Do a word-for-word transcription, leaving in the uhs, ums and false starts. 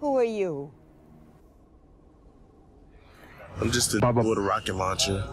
Who are you? I'm just a boy with a rocket launcher.